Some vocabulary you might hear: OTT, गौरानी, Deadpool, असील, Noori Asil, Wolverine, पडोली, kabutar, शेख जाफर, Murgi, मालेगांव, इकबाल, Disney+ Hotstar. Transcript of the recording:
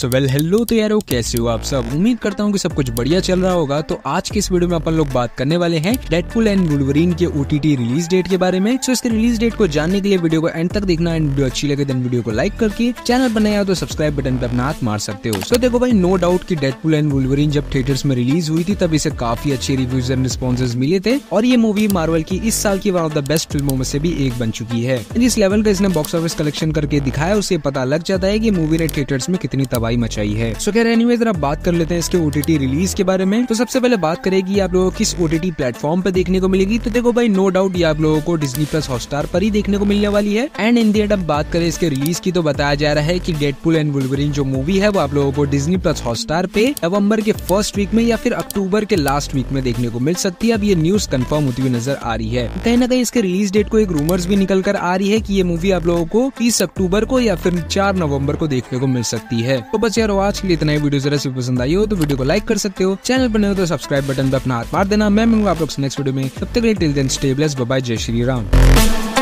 So well hello तो यारो, कैसे हो आप सब। उम्मीद करता हूँ कि सब कुछ बढ़िया चल रहा होगा। तो आज के इस वीडियो में अपन लोग बात करने वाले हैं डेडपूल एंड वुल्वरीन के ओटीटी रिलीज डेट के बारे में। इसके रिलीज डेट को जानने के लिए वीडियो को एंड तक देखना एंड वीडियो अच्छी लगे देन वीडियो को लाइक करके चैनल पर नए हो तो सब्सक्राइब बटन पे अपना हाथ मार सकते हो। तो देखो भाई, नो डाउट की डेडपूल एंड वुल्वरीन जब थिएटर्स में रिलीज हुई थी तब इसे काफी अच्छे रिव्यूज एंड रिस्पॉन्सेज मिले थे और ये मूवी मार्वल की इस साल की वन ऑफ द बेस्ट फिल्मों में से भी एक बन चुकी है। जिस लेवल का इसने बॉक्स ऑफिस कलेक्शन करके दिखाया उसे पता लग जाता है कि मूवी ने थिएटर्स में कितनी तबाही मचाई है। सो खैर एनीवे जरा बात कर लेते हैं इसके ओटीटी रिलीज के बारे में। तो सबसे पहले बात करेगी आप लोगों को किस ओटीटी प्लेटफॉर्म पर देखने को मिलेगी। तो देखो भाई, नो डाउट ये आप लोगों को डिज्नी प्लस हॉटस्टार पर ही देखने को मिलने वाली है। एंड इन दी एंड अब बात करें इसके रिलीज की तो बताया जा रहा है कि डेडपूल एंड वुल्वरीन जो मूवी है वो आप लोगों को डिज्नी प्लस हॉटस्टार पे नवम्बर के फर्स्ट वीक में या फिर अक्टूबर के लास्ट वीक में देखने को मिल सकती है। अब ये न्यूज कंफर्म होती हुई नजर आ रही है। कहीं ना कहीं इसके रिलीज डेट को एक रूमर्स भी निकल कर आ रही है कि ये मूवी आप लोगों को 30 अक्टूबर को या फिर 4 नवम्बर को देखने को मिल सकती है। तो बस यार आज के लिए इतना ही। वीडियो जरा सी पसंद आई हो तो वीडियो को लाइक कर सकते हो, चैनल पर नए हो तो सब्सक्राइब बटन पर अपना हाथ मार देना। मैं मिलूंगा आप लोग नेक्स्ट वीडियो में, तब तक के लिए till then stay blessed, bye bye, जय श्री राम।